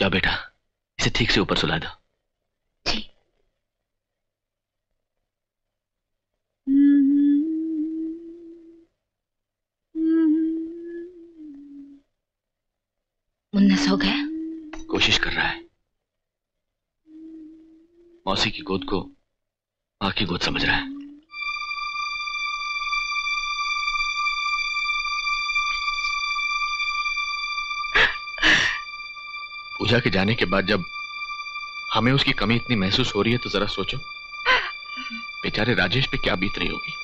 जाओ बेटा, इसे ठीक से ऊपर सुला दो। मुन्ना सो गया? कोशिश कर रहा है। मौसी की गोद को मां की गोद समझ रहा है। पूजा के जाने के बाद जब हमें उसकी कमी इतनी महसूस हो रही है तो जरा सोचो बेचारे राजेश पे क्या बीत रही होगी।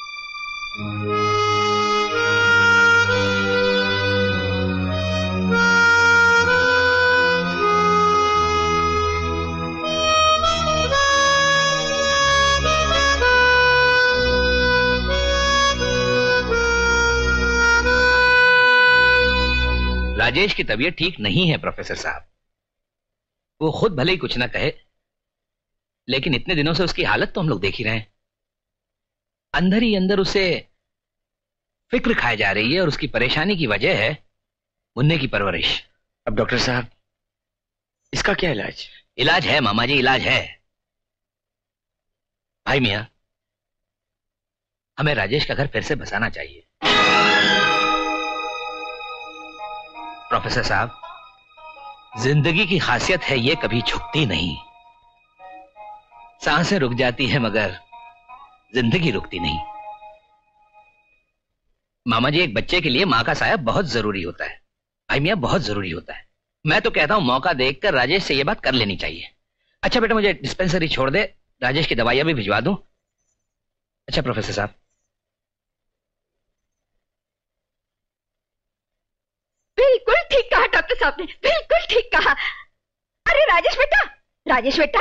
राजेश की तबीयत ठीक नहीं है प्रोफेसर साहब। वो खुद भले ही कुछ ना कहे लेकिन इतने दिनों से उसकी हालत तो हम लोग देख ही रहे हैं। अंदर ही अंदर उसे फिक्र खाए जा रही है और उसकी परेशानी की वजह है मुन्ने की परवरिश। अब डॉक्टर साहब इसका क्या इलाज? इलाज है मामा जी, इलाज है। भाई मियां, हमें राजेश का घर फिर से बसाना चाहिए। प्रोफेसर साहब, जिंदगी की खासियत है ये, कभी झुकती नहीं। सांसें रुक जाती है मगर जिंदगी रुकती नहीं। मामा जी, एक बच्चे के लिए मां का साया बहुत जरूरी होता है। भाई मियां, बहुत जरूरी होता है। मैं तो कहता हूं मौका देखकर राजेश से ये बात कर लेनी चाहिए। अच्छा बेटा, मुझे डिस्पेंसरी छोड़ दे, राजेश की दवाइयां भी भिजवा दूं। अच्छा प्रोफेसर साहब, बिल्कुल ठीक कहा डॉक्टर साहब ने, बिल्कुल ठीक कहा। अरे राजेश बेटा,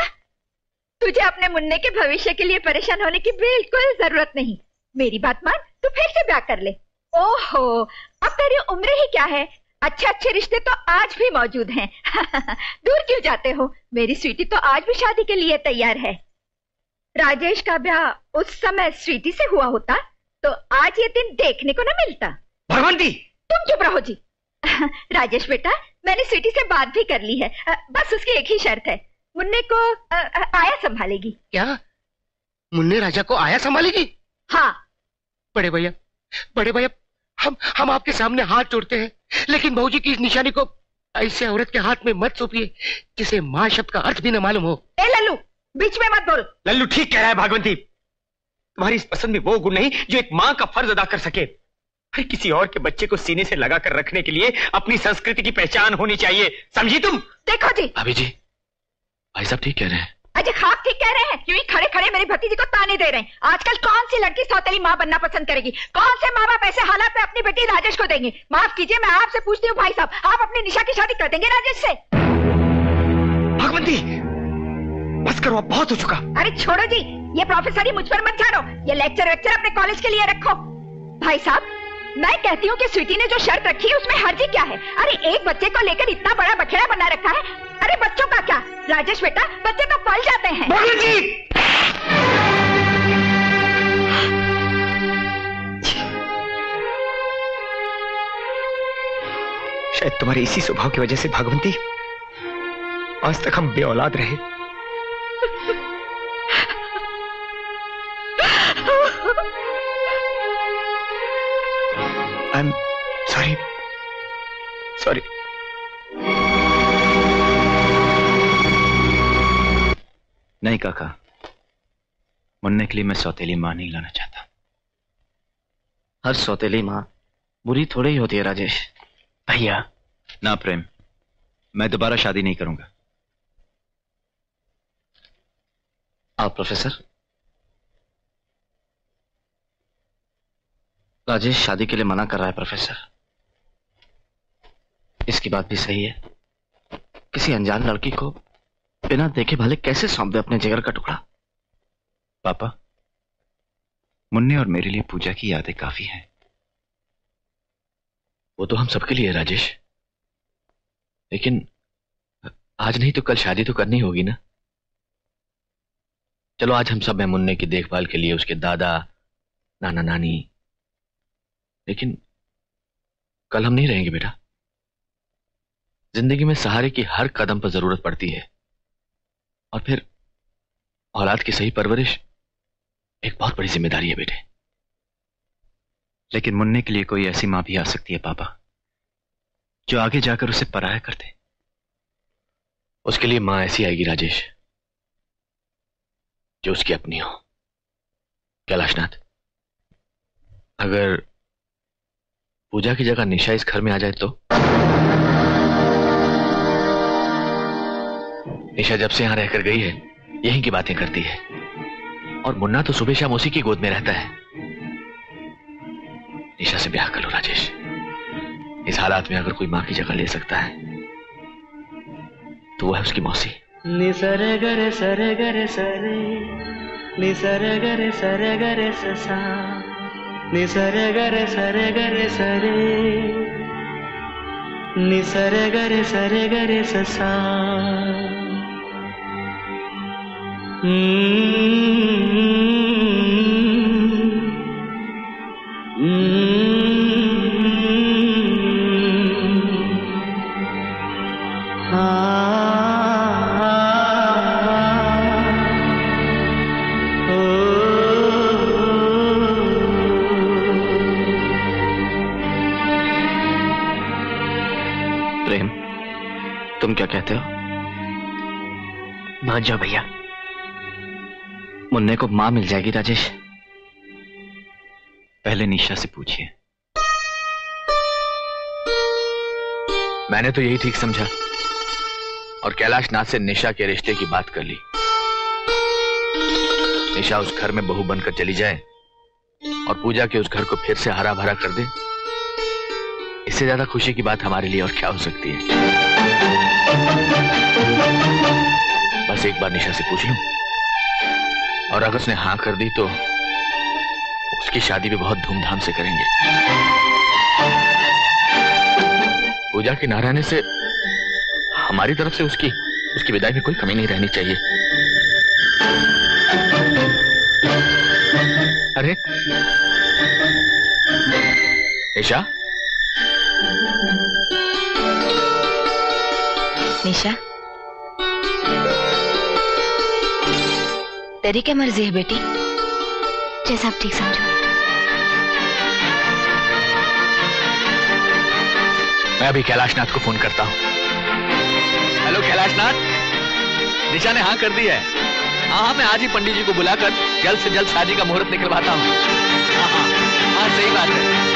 तुझे अपने मुन्ने के भविष्य के लिए परेशान होने की बिल्कुल जरूरत नहीं। मेरी बात मान, तू फिर से ब्याह कर ले। ओहो, अब तेरी उम्र ही क्या है, अच्छे अच्छे रिश्ते तो आज भी मौजूद हैं। दूर क्यों जाते हो, मेरी स्वीटी तो आज भी शादी के लिए तैयार है। राजेश का ब्याह उस समय स्वीटी से हुआ होता तो आज ये दिन देखने को न मिलता। भगवंती, तुम चुप रहो जी। राजेश बेटा, मैंने स्वीटी से बात भी कर ली है। बस उसकी एक ही शर्त है, मुन्ने को आया संभालेगी। क्या? मुन्ने राजा को आया संभालेगी? हाँ। बड़े भैया, हम आपके सामने हाथ जोड़ते हैं लेकिन बहू जी की इस निशानी को ऐसे औरत के हाथ में मत सौंपिए जिसे माँ शब्द का अर्थ भी न मालूम हो। ए लल्लू, बीच में मत बोल। लल्लू ठीक कह रहा है भागवंती, तुम्हारी इस पसंद में वो गुण नहीं जो एक माँ का फर्ज अदा कर सके। किसी और के बच्चे को सीने से लगाकर रखने के लिए अपनी संस्कृति की पहचान होनी चाहिए, समझी तुम? देखो जी भाभी जी, भाई साहब ठीक कह रहे हैं। अजय खाप ठीक कह रहे हैं, क्यों ही खड़े खड़े मेरे भतीजी को ताने दे रहे हैं। आजकल कौन सी लड़की सौतेली माँ बनना पसंद करेगी? कौन से माँ बाप ऐसे हालात में अपनी बेटी राजेश को देंगे? माफ कीजिए, मैं आपसे पूछती हूँ भाई साहब, आप अपनी निशा की शादी कर देंगे राजेश से? भगवंती बस करो, अब बहुत हो चुका। अरे छोड़ो जी, ये प्रोफेसर ही मुझ पर मत झाड़ो। ये लेक्चर वेक्चर अपने कॉलेज के लिए रखो। भाई साहब, मैं कहती हूँ कि स्वीटी ने जो शर्त रखी है उसमें हर्जी क्या है? अरे एक बच्चे को लेकर इतना बड़ा बखेड़ा बना रखा है। अरे बच्चों का क्या राजेश बेटा, बच्चे तो पल जाते हैं। शायद तुम्हारे इसी स्वभाव की वजह से भागवंती आज तक हम बे औलाद रहे। I'm sorry. Sorry. नहीं काका, मुन्ने के लिए मैं सौतेली मां नहीं लाना चाहता। हर सौतेली मां बुरी थोड़ी ही होती है राजेश भैया। ना प्रेम, मैं दोबारा शादी नहीं करूंगा। आप प्रोफेसर, राजेश शादी के लिए मना कर रहा है प्रोफेसर। इसकी बात भी सही है, किसी अनजान लड़की को बिना देखे भले कैसे सौंप दे अपने जिगर का टुकड़ा। पापा, मुन्ने और मेरे लिए पूजा की यादें काफी हैं। वो तो हम सबके लिए है राजेश, लेकिन आज नहीं तो कल शादी तो करनी होगी ना। चलो आज हम सब हैं मुन्ने की देखभाल के लिए, उसके दादा नाना नानी, लेकिन कल हम नहीं रहेंगे बेटा। जिंदगी में सहारे की हर कदम पर जरूरत पड़ती है। और फिर औलाद की सही परवरिश एक बहुत बड़ी जिम्मेदारी है बेटे। लेकिन मुन्ने के लिए कोई ऐसी मां भी आ सकती है पापा, जो आगे जाकर उसे पराया कर दे। उसके लिए मां ऐसी आएगी राजेश, जो उसकी अपनी हो। कैलाशनाथ, अगर पूजा की जगह निशा इस घर में आ जाए तो? निशा जब से यहां रहकर गई है यहीं की बातें करती है, और मुन्ना तो सुबह शाम उसी की गोद में रहता है। निशा से ब्याह कर लो राजेश। इस हालात में अगर कोई मां की जगह ले सकता है तो वो है उसकी मौसी। निसरे गरे सरे गरे सरे, निसरे गरे सरे गरे ससा, निसरे गरे सरे गरे सरे, निसरे गरे सरे गरे ससा। क्या कहते हो? मान जाओ भैया, मुन्ने को मां मिल जाएगी। राजेश, पहले निशा से पूछिए। मैंने तो यही ठीक समझा, और कैलाशनाथ से निशा के रिश्ते की बात कर ली। निशा उस घर में बहू बनकर चली जाए और पूजा के उस घर को फिर से हरा भरा कर दे, इससे ज्यादा खुशी की बात हमारे लिए और क्या हो सकती है। बस एक बार निशा से पूछ लूं, और अगर उसने हां कर दी तो उसकी शादी भी बहुत धूमधाम से करेंगे। पूजा के ना रहने से हमारी तरफ से उसकी विदाई में कोई कमी नहीं रहनी चाहिए। अरे निशा, निशा, तेरी क्या मर्जी है बेटी, जैसा आप ठीक समझो। मैं अभी कैलाशनाथ को फोन करता हूं। हेलो कैलाशनाथ, निशा ने हां कर दी है। हाँ, मैं आज ही पंडित जी को बुलाकर जल्द से जल्द शादी का मुहूर्त निकलवाता हूँ। हाँ, सही बात है।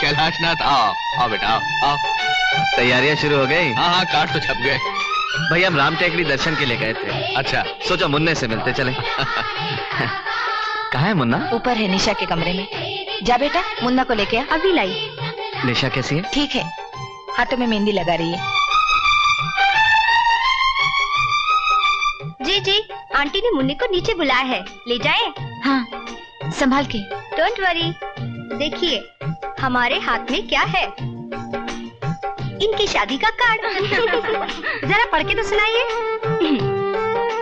कैलाशनाथ आओ आओ बेटा आओ। तैयारियां शुरू हो गई? हाँ, कार्ड तो छप गए। भैया हम राम टेकड़ी दर्शन के लिए गए थे। अच्छा, सोचा मुन्ने से मिलते चले। कहाँ है मुन्ना? ऊपर है, निशा के कमरे में। जा बेटा, मुन्ना को लेके आ। अभी लाई। निशा कैसी है? ठीक है, हाथों में मेहंदी लगा रही है। जी जी, आंटी ने मुन्ने को नीचे बुलाया है, ले जाए। हाँ, संभाल के। Don't worry. देखिए हमारे हाथ में क्या है, इनकी शादी का कार्ड। जरा पढ़ के तो सुनाइए।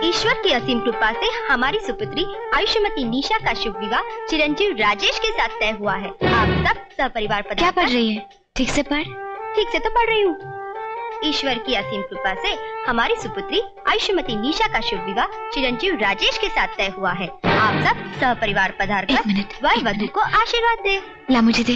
ईश्वर की असीम कृपा से हमारी सुपुत्री आयुष्मती निशा का शुभ विवाह चिरंजीव राजेश के साथ तय हुआ है। आप सब सपरिवार पर। क्या पढ़ रही है? ठीक से पढ़। ठीक से तो पढ़ रही हूँ। ईश्वर की असीम कृपा से हमारी सुपुत्री आयुष्मती निशा का शुभ विवाह चिरंजीव राजेश के साथ तय हुआ है। आप सब सहपरिवार पधारकर वर वधू को आशीर्वाद दे। ला मुझे दे।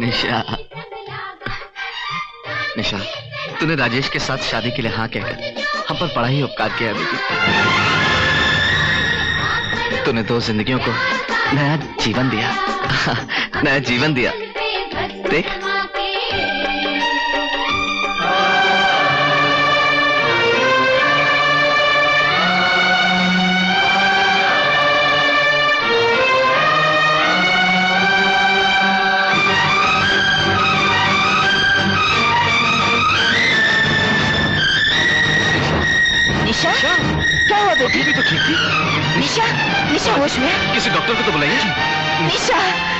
निशा, निशा, तूने राजेश के साथ शादी के लिए हाँ कहकर हम पर बड़ा ही उपकार किया बेटी। तूने दो जिंदगियों को नया जीवन दिया, नया जीवन दिया। देख निशा, निशा होश में, किसी डॉक्टर को तो बुलाइए। निशा